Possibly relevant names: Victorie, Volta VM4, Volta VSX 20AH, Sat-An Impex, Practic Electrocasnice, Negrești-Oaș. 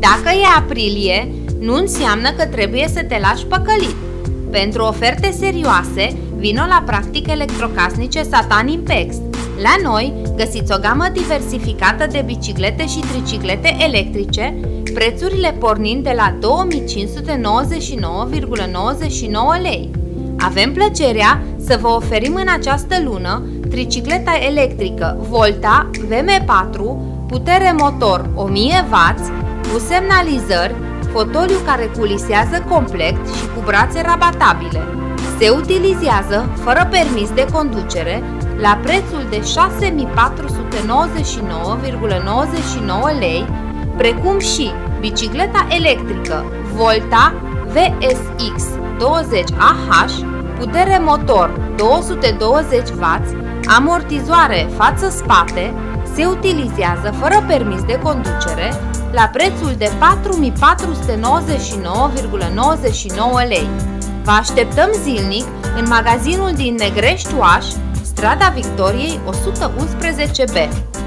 Dacă e aprilie, nu înseamnă că trebuie să te lași păcălit. Pentru oferte serioase, vino la Practic Electrocasnice Sat-An Impex. La noi găsiți o gamă diversificată de biciclete și triciclete electrice, prețurile pornind de la 2599,99 lei. Avem plăcerea să vă oferim în această lună tricicleta electrică Volta VM4, putere motor 1000W, cu semnalizări, fotoliu care culisează complet și cu brațe rabatabile. Se utilizează fără permis de conducere la prețul de 6499,99 lei, precum și bicicleta electrică Volta VSX 20AH, putere motor 220W, amortizoare față-spate, se utilizează fără permis de conducere la prețul de 4499,99 lei. Vă așteptăm zilnic în magazinul din Negrești-Oaș, strada Victoriei 111B.